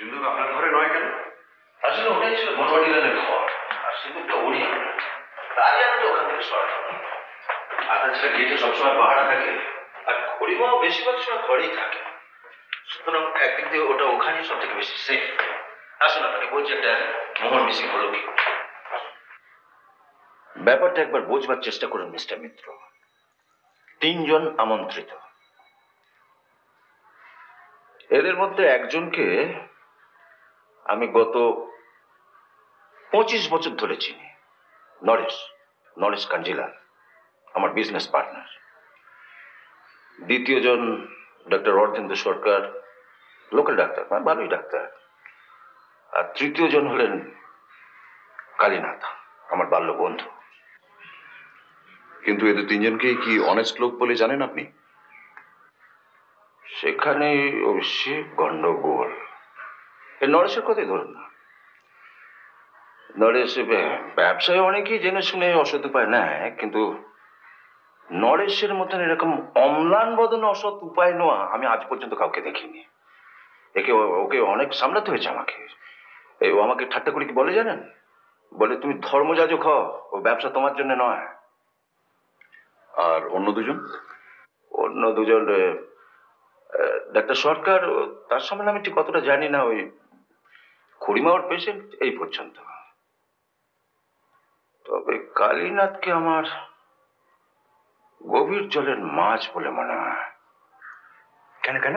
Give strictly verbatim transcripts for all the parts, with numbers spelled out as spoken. সিন্দুক আপনার ঘরে নয় কেন? আসলে ওটাই ছিল বনবাটিলানের ঘর, আর সিন্দুকটা ওরই আমরা, তাই আমি ওখান থেকে সরানো। আর তাছাড়া গেটে সবসময় পাহাড়া থাকে, আর খড়িমাও বেশিরভাগ সময় ঘরেই থাকে, সুতরাং একদিক দিয়ে ওটা ওখানেই সব থেকে বেশি সেফ। আসুন আপনাকে বলছি একটা মোহর মিসিং হলো কি, ব্যাপারটা একবার বোঝবার চেষ্টা করুন মিস্টার মিত্র। তিনজন আমন্ত্রিত, এদের মধ্যে একজনকে আমি গত পঁচিশ বছর ধরে চিনি, নরেশ নরেশ কাঞ্জিলাল, আমার বিজনেস পার্টনার। দ্বিতীয় জন ডক্টর অর্ধেন্দু সরকার, লোকাল ডাক্তার, মানে ভালোই ডাক্তার। আর তৃতীয় জন হলেন কালীনাথ, আমার বাল্য বন্ধু। কিন্তু এদের তিনজনকে কি অনেস্ট লোক বলে জানেন আপনি? সেখানে অবশ্যই গন্ডগোল। নরেশের কথাই ধরুন না, নরেশ ব্যবসায় অনেকেই জেনে শুনে অসৎ উপায় নেয়, কিন্তু নরেশের মতন এরকম অম্লান বদন অসৎ উপায় নেওয়া আমি আজ পর্যন্ত কাউকে দেখিনি। একে ওকে অনেক সামলাতে হয়েছে আমাকে। ও আমাকে ঠাট্টা করে কি বলে জানেন, বলে তুমি ধর্মযাজক হও, ও ব্যবসা তোমার জন্য নয়। আর অন্য দুজন অন্য দুজন ডাক্তার সরকার, তার সম্বন্ধে আমি ঠিক কতটা জানি না, ওই খড়িমাওয়ার পেশেন্ট এই পর্যন্ত। তবে কালীনাথকে আমার গভীর জলের মাছ বলে মনে হয়। কেন কেন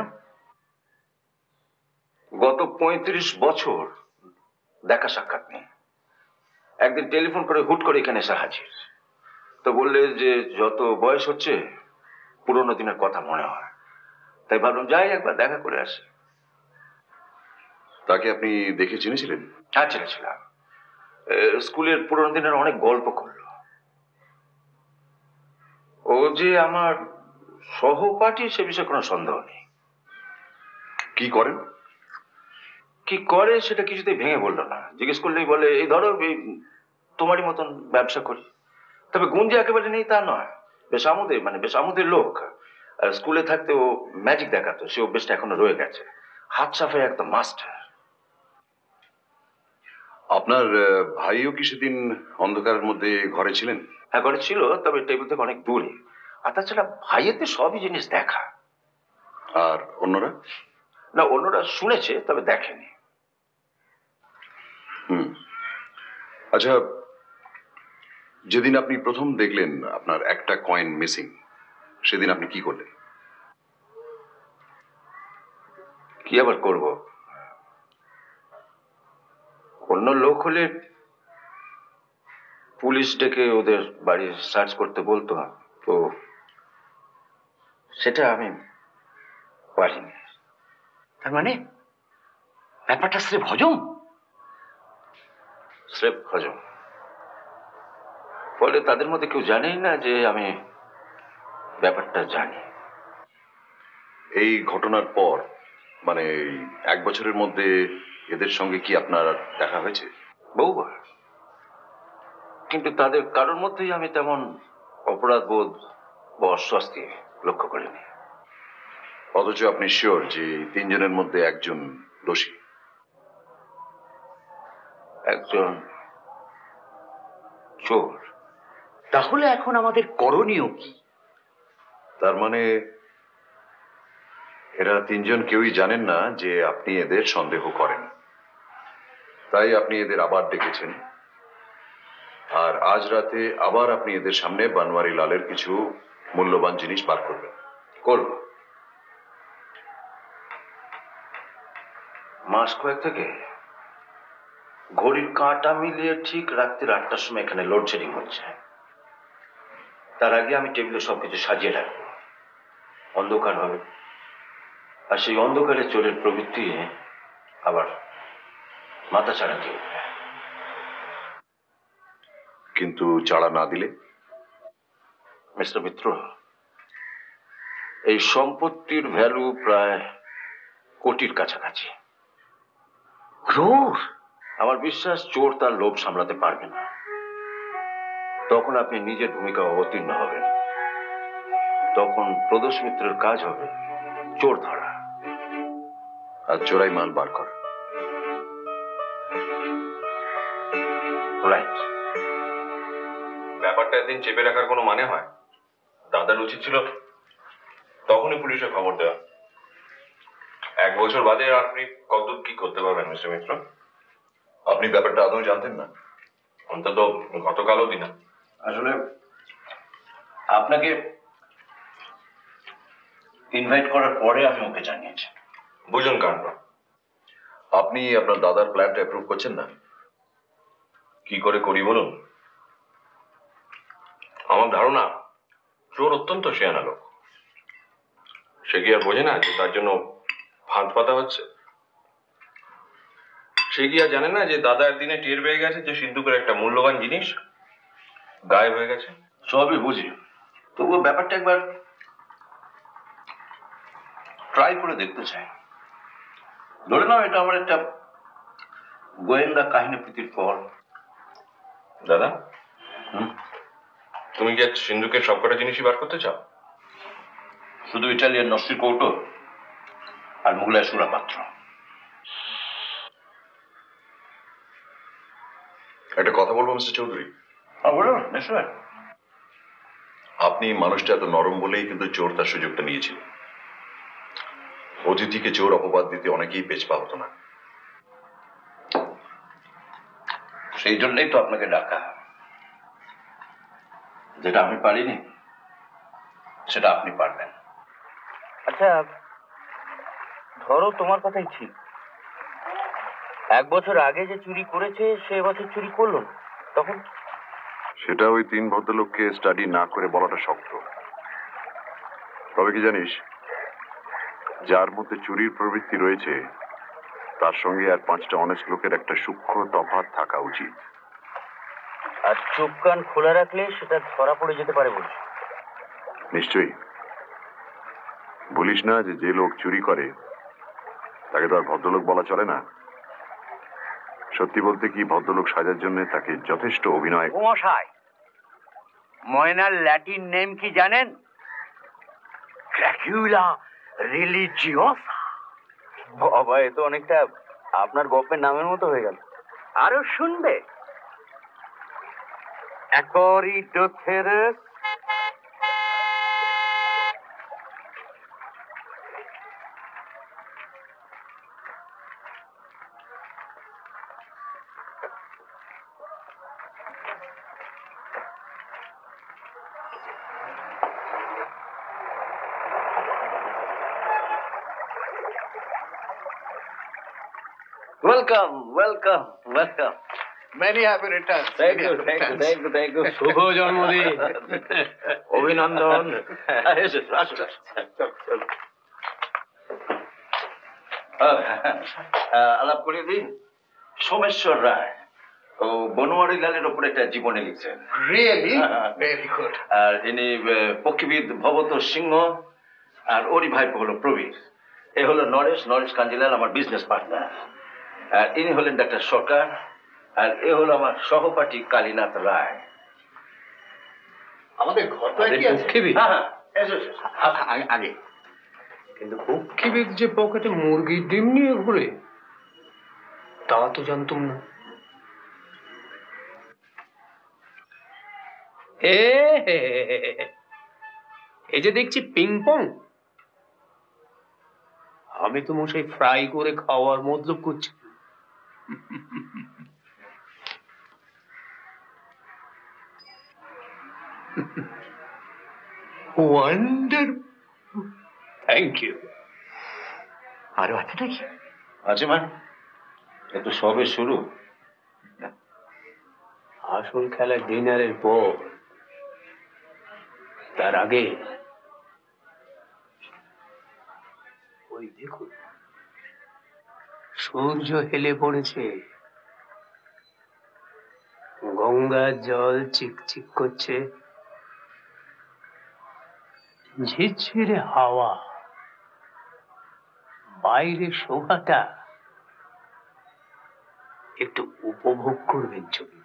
গত পঁয়ত্রিশ বছর দেখা সাক্ষাৎ নেই। একদিন টেলিফোন করে হুট করে এখানে এসে হাজির, তো বললে যে যত বয়স হচ্ছে পুরোনো দিনের কথা মনে হয়, তাই ভাবলাম যাই একবার দেখা করে আসি। তাকে আপনি দেখে চিনেছিলেন? হ্যাঁ, চিনেছিলাম। স্কুলের পুরোনো দিনের অনেক গল্প করল। ও যে আমার সহপাঠী সে বিষয়ে কোনো সন্দেহ নেই। কি করেন? কি করে সেটা কিছুতেই ভেঙে বললো না। জিজ্ঞেস করলেই বলে এই ধরো এই তোমারই মতন ব্যবসা করি। তবে গুণ যে একেবারে নেই তা নয়, বেশ আমোদের মানে বেশ আমোদের লোক। আর স্কুলে থাকতে ও ম্যাজিক দেখাতো, সে অভ্যেসটা এখনো রয়ে গেছে, হাত সাফাই একদম মাস্টার। আপনার ভাইও কি সেদিন অন্ধকারের মধ্যে ঘরে ছিলেন? হ্যাঁ, ঘরে ছিল, তবে টেবিল থেকে অনেক দূরে। আর তাছাড়া ভাইয়েতে সবই জিনিস দেখা। আর অন্যরা? না, অন্যরা শুনেছে তবে দেখেনি। হুম, আচ্ছা, যেদিন আপনি প্রথম দেখলেন আপনার একটা কয়েন মিসিং, সেদিন আপনি কি করলেন? কি আবার করব, অন্য লোক হলে পুলিশ ডেকে ওদের বাড়ি সার্চ করতে বলতো, তো সেটা আমি পারিনি। তার মানে ব্যাপারটা স্রেফ হজম স্রেফ হজম বলে। তাদের মধ্যে কেউ জানেই না যে আমি ব্যাপারটা জানি। এই ঘটনার পর মানে এক বছরের মধ্যে এদের সঙ্গে কি আপনার দেখা হয়েছে? বহুবার, কিন্তু তাদের কারোর মধ্যেই আমি তেমন অপরাধ বোধ বা অস্বস্তি লক্ষ্য করিনি। অথচ আপনি শিওর যে তিনজনের মধ্যে একজন দোষী? একজন চোর। তাহলে এখন আমাদের করণীয় কি? তার মানে এরা তিনজন কেউই জানেন না যে আপনি এদের সন্দেহ করেন, তাই আপনি এদের আবার ডেকেছেন, আর আজ রাতে আবার আপনি এদের সামনে বানওয়ারিলালের কিছু মূল্যবান জিনিস বার করবেন। করব। মাস কয়েক থেকে ঘড়ির কাঁটা মিলিয়ে ঠিক রাত্রির আটটার সময় এখানে লোডশেডিং হচ্ছে। তার আগে আমি টেবিলে সবকিছু সাজিয়ে রাখবো, অন্ধকার হবে, আর সেই অন্ধকারে চোরের প্রবৃত্তি আবার মাথা চাড়া দিয়ে উঠবে। কিন্তু চাড়া না দিলে? মিস্টার মিত্র, এই সম্পত্তির ভ্যালু প্রায় কোটির কাছাকাছি। আমার বিশ্বাস চোর তার লোভ সামলাতে পারবে না, তখন আপনি নিজের ভূমিকা অবতীর্ণ হবেন। তখন প্রদোষ মিত্রের কাজ হবে চোর ধরা আর চোরাই মাল বার করা। রাইট। ব্যাপারটা একদিন চেপে রাখার কোনো মানে হয়? দাদার উচিত ছিল তখনই পুলিশে খবর দেওয়া। এক বছর বাদে আপনি কতদূর কি করতে পারবেন মিস্টার মিত্র? আপনি ব্যাপারটা আদৌ জানতেন না? অন্তত গতকাল অবধি না। আসলে আপনাকে ইনভাইট করার পরে আমি ওকে জানিয়েছি। বুঝুন কাণ্ড, আপনি আপনার দাদার প্ল্যানটা অ্যাপ্রুভ করছেন না, কি করে করি বলুন? আমার ধারণা চোর অত্যন্ত শেয়ানা লোক, সে কি আর বোঝে না যে তার জন্য ফাঁদ পাতা হচ্ছে? সে কি আর জানে না যে দাদা একদিনে টের পেয়ে গেছে যে সিন্ধুকের একটা মূল্যবান জিনিস গায়েব হয়ে গেছে? সবই বুঝি, তবুও ব্যাপারটা একবার ট্রাই করে দেখতে চাই। ধরে নাও এটা আমার একটা গোয়েন্দা কাহিনী প্রীতির ফল। দাদা, তুমি কি সিন্ধুকের সবকটা জিনিসই বার করতে চাও? শুধু ইটালিয়ান নস্যি কৌটো আর মুঘলাই সুরা পাত্র। একটা কথা বলবো মিস্টার চৌধুরী? নিশ্চয়। আপনি মানুষটা এত নরম বলেই কিন্তু চোর তার সুযোগটা নিয়েছিল। অতিথিকে চোর অপবাদ দিতে অনেকেই পেছপা হতো না। সেই জন্যই তো আপনাকে ডাকা। যেটা আমি পারিনি সেটা আপনি পারবেন। আচ্ছা ধরো তোমার কথাই ঠিক, এক বছর আগে যে চুরি করেছে সে বছর চুরি করলো, তখন সেটা ওই তিন ভদ্রলোককে স্টাডি না করে বলাটা শক্ত। তবে কি জানিস, যার মধ্যে চুরির প্রবৃত্তি রয়েছে তার সঙ্গে আর পাঁচটা অনেস্ট লোকের একটা সূক্ষ্ম তফাৎ থাকা উচিত। আর চোখ কান খোলা রাখলে সেটা ধরা পড়ে যেতে পারে বলিস? নিশ্চয়ই। বলিস না যে যে লোক চুরি করে তাকে তো আর ভদ্রলোক বলা চলে না। সত্যি বলতে কি, ভদ্রলোক সাজার জন্য তাকে যথেষ্ট অভিনয়। মশাই, ময়নার ল্যাটিন নেম কি জানেন? Dracula religiosa. বাবা, এ তো অনেকটা আপনার গল্পের নামের মতো হয়ে গেল। আরো শুনবে, welcome welcome welcome many happy returns. Thank you, thank you, thank you, thank you. Shubho Janmodin. Abhinandan. Yes, yes, yes. আলাপ করিয়ে দিন। সোমেশ্বর রায় ও বনোয়ারি লালের উপর একটা জীবনী লিখছেন। Really very good. আর ইনি পক্ষীবিদ ভবত সিংহ, আর ওরই ভাইপো হলো প্রবীর। এ হলো নরেশ নরেশ কাঞ্জিলাল, আমার বিজনেস পার্টনার। আর ইনি হলেন ডাক্তার সরকার, আর এ হলো আমার সহপাঠী কালীনাথ রায়। আমাদের আগে কিন্তু পক্ষীবিদ যে পকেটে মুরগির ডিম নিয়ে ঘুরে তা তো জানতাম না। এই যে দেখছি পিং পং, আমি তো মশাই ফ্রাই করে খাওয়ার মতলব করছি। Thank you. আরো আছে নাকি? আছে মানে, এ তো সবে শুরু। আসল খেলা ডিনারের পর, তার আগে ওই দেখুন সূর্য হেলে পড়েছে, গঙ্গার জল চিকচিক করছে, ঝিরঝিরে হাওয়া, বাইরে শোভাটা একটু উপভোগ করবেন। ছবি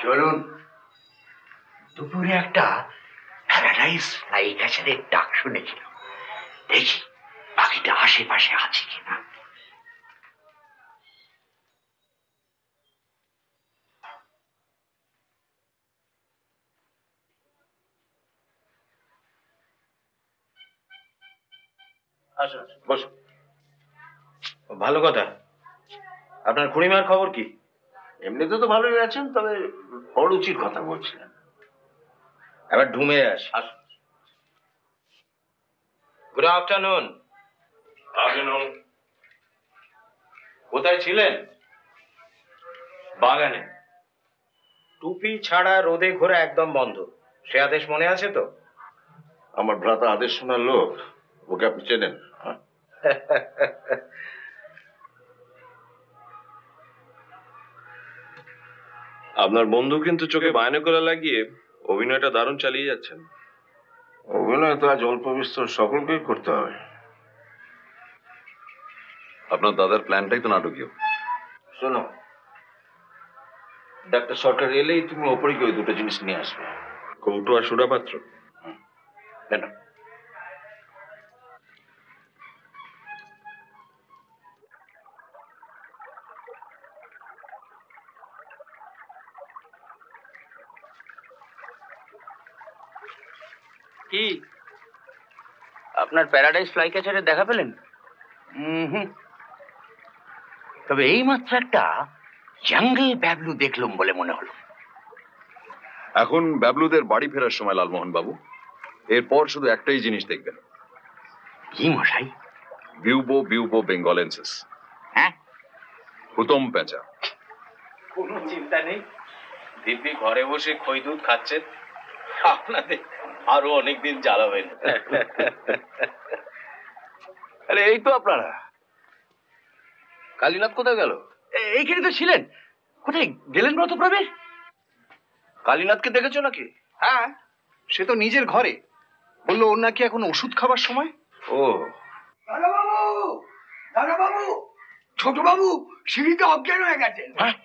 চলুন দুপুরে একটা প্যারাডাইস ফ্লাই গাছের ডাক শুনেছিল, দেখি বাকিটা আশেপাশে আছে কিনা। আসুন বসুন। ভালো কথা, আপনার খুড়িমার খবর কি? এমনিতে তো ভালোই আছেন, তবে অরুচির কথা বলছিলেন। এবার ঢুমে আস। আসুন। Good afternoon. আফটারনুন। কোথায় ছিলেন? বাগানে। টুপি ছাড়া রোদে ঘোরা একদম বন্ধ, সে আদেশ মনে আছে তো? আমার ভ্রাতা আদেশ শোনার লোক, ওকে আপনি চেনেন? আপনার বন্ধু কিন্তু চোখে বায়নাকুলা লাগিয়ে অভিনয়টা দারুণ চালিয়ে যাচ্ছেন। অভিনয় তো আজ অল্প বিস্তর সকলকেই করতে হবে। আপনার দাদার প্ল্যানটাই তো নাটকীয়। শোনো, ডাক্তার সরকার এলেই তুমি ওপরে গিয়ে দুটো জিনিস নিয়ে আসবে, কৌটো আর সুরাপাত্র। কেন? কি আপনার প্যারাডাইস ফ্লাইক্যাচারে দেখা পেলেন? হুম, তবে এই মাত্র একটা জঙ্গল ব্যাবলু দেখলাম বলে মনে হলো। এখন ব্যাবলুদের বাড়ি ফেরার সময় লালমোহন বাবু, এরপর শুধু একটাই জিনিস দেখবেন। কি মশাই? বিউবো বিউবো বেঙ্গলেন্সিস। হ্যাঁ, হুতম পেঁচা। কোনো চিন্তা নেই, দিব্যি ঘরে বসে খই দুধ খাচ্ছেন। আপনাদের আরো অনেকদিন জ্বালাবেন। আরে এই তো আপনারা। কালীনাথ কোথায় গেল? এইখানে তো ছিলেন, কোথায় গেলেন ব্রতপ্রভে? কালীনাথকে দেখেছো নাকি? হ্যাঁ, সে তো নিজের ঘরে। বললো ওর নাকি এখন ওষুধ খাবার সময়। ও দাদা বাবু, দাদা বাবু, ছোট বাবু সিঁড়িতে অজ্ঞান হয়ে গেছেন। হ্যাঁ,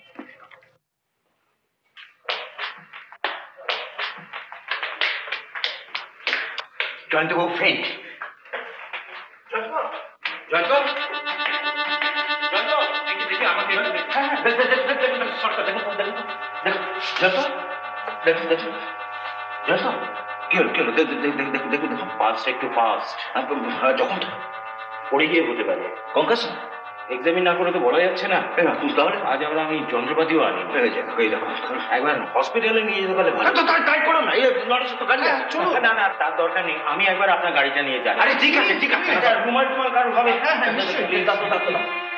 জয়ন্তবাবু ফেন্ট। আজ আমরা আমি যন্ত্রপাতিও আনি, একবার হসপিটালে নিয়ে যেতে পারলে। না না, তার দরকার নেই, আমি একবার আপনার গাড়িটা নিয়ে যাই। ঠিক আছে ঠিক আছে, কারণ হবে।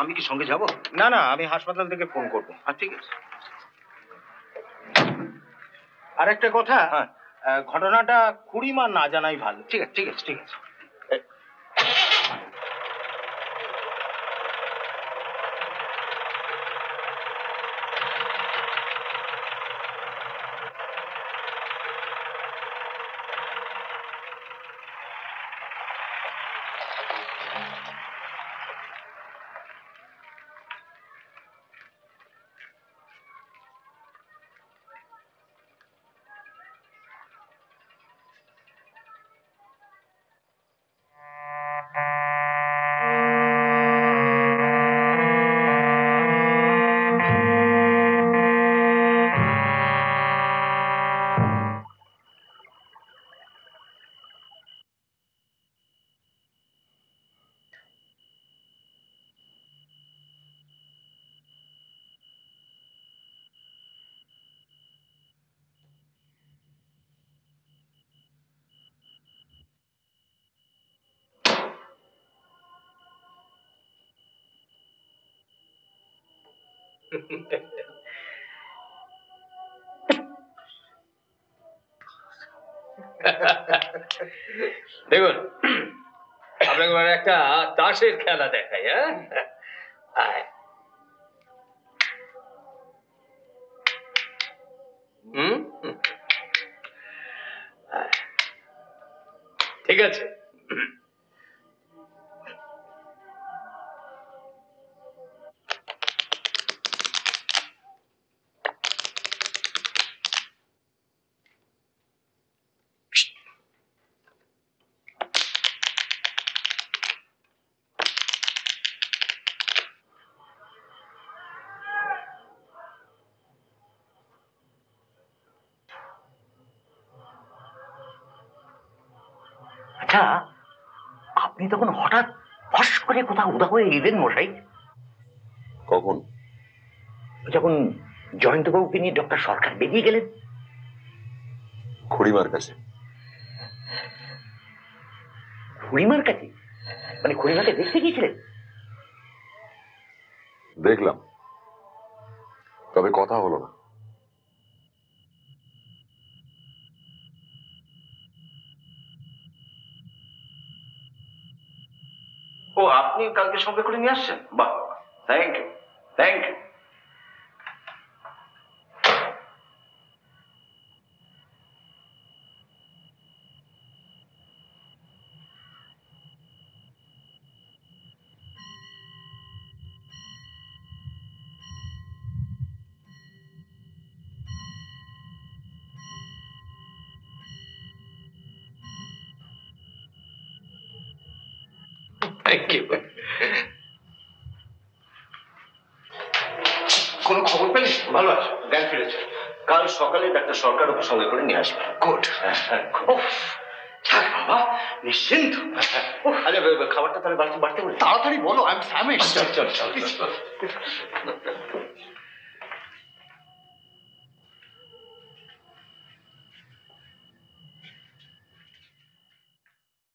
আমি কি সঙ্গে যাব? না না, আমি হাসপাতাল থেকে ফোন করবো। ঠিক আছে। আর একটা কথা, ঘটনাটা খুড়িমা না জানাই ভালো। ঠিক আছে ঠিক আছে ঠিক আছে। দেখুন, আপনাকে মানে একটা তাসের খেলা দেখাই। হ্যাঁ, ঠিক আছে। আচ্ছা আপনি তখন হঠাৎ ফস করে কোথাও উদা হয়ে এলেন মশাই? কখন? যখন জয়ন্তবাবুকে নিয়ে ডক্টর সরকার বেরিয়ে গেলেন খুড়িমার কাছে। খুড়িমার কাছে? মানে খুড়িমাকে দেখতে গিয়েছিলেন? দেখলাম, তবে কথা হলো না। ও, আপনি কালকে সঙ্গে করে নিয়ে আসছেন? বাহ, থ্যাংক ইউ থ্যাংক ইউ। কোন খবর পেলে? ভালো আছে, জ্ঞান ফিরেছে। কাল সকালে ডাক্তার সরকার ওকে সঙ্গে করে নিয়ে আসবে। গুড, বাবা নিশ্চিন্ত। আরে খাবারটা তাহলে বাড়তে বাড়তে বলি, তাড়াতাড়ি বলো। আমি সামিশ। চল চল চল।